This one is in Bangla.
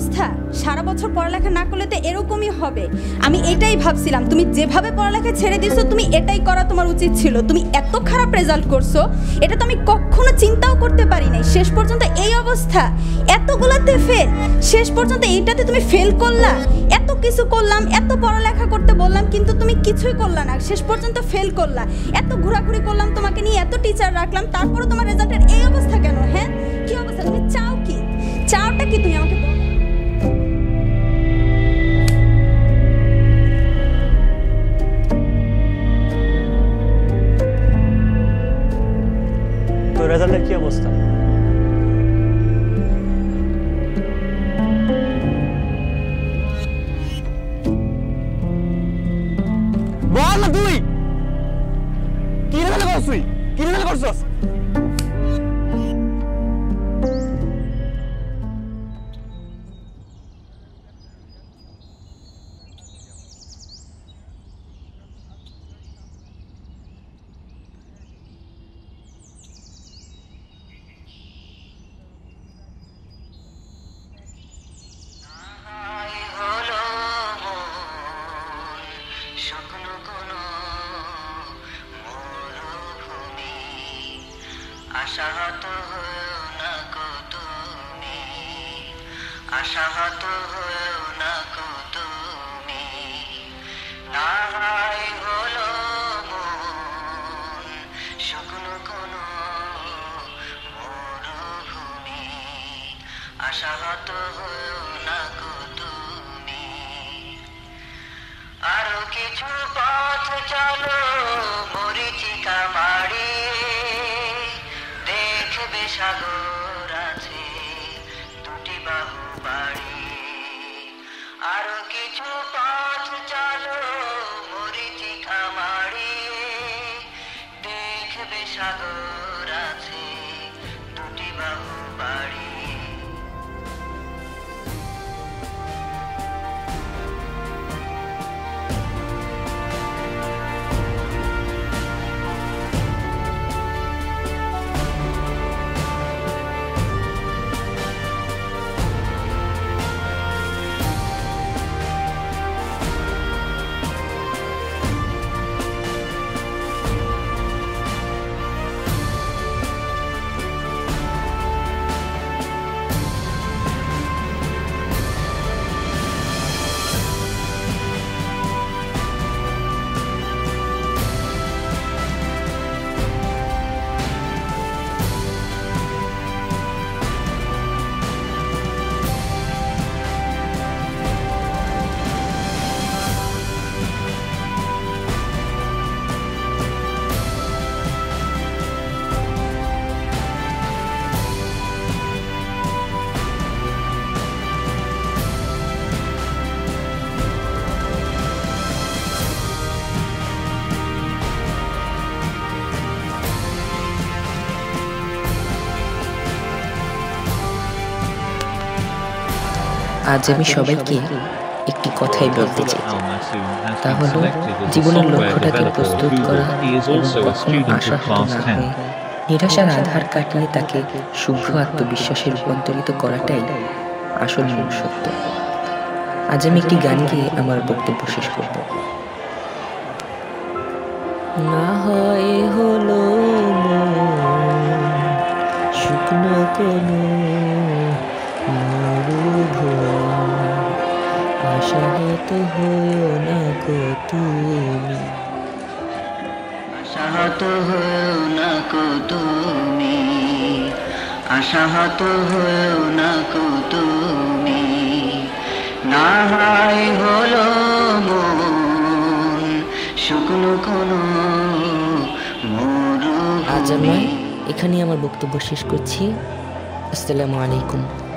অবস্থা, সারা বছর পড়ালেখা না করলে তো এরকমই হবে। আমি এটাই ভাবছিলাম, তুমি যেভাবে পড়ালেখা ছেড়ে দিয়েছো তুমি এটাই করা তোমার উচিত ছিল। তুমি এত খারাপ রেজাল্ট করছো, এটা তো আমি কখনো চিন্তাও করতে পারি নাই। শেষ পর্যন্ত এই অবস্থা, এতগুলোতে ফেল, শেষ পর্যন্ত এইটাতে তুমি ফেল করলা। এত কিছু করলাম, এত পড়ালেখা করতে বললাম, কিন্তু তুমি কিছুই করলা না, শেষ পর্যন্ত ফেল করলা। এত ঘোরাঘুরি করলাম তোমাকে নিয়ে, এত টিচার রাখলাম, তারপরও তোমার রেজাল্টের এই অবস্থা কেন? হ্যাঁ, কি অবস্থা? তুমি চাও কি? চাওটা কি তুমি আমাকে বলো। তো রেজাল্টের কি অবস্থা? আজ আমি সবাইকে একটি কথাই বলতে চাই, তা হল জীবনের লক্ষ্যটাকে প্রস্তুত করা এবং কখনো আশাহত না হয়ে নিরাশার আধার কাটিয়ে তাকে শুভ্র আত্মবিশ্বাসে রূপান্তরিত করাটাই আসল মূল সত্য। আজ আমি একটি গান গিয়ে আমার বক্তব্য শেষ করব। না হয় হলো শুকনো কোনো আশাহত হয়েও না গো তুমি, আশাহত হয়েও না গো তুমি, আশাহত হয়েও না গো তুমি। না হয় হলো মন শুকনো কোনো মরুভূমি। আজ আমি এখানে আমার বক্তব্য শেষ করছি। আসসালামু আলাইকুম।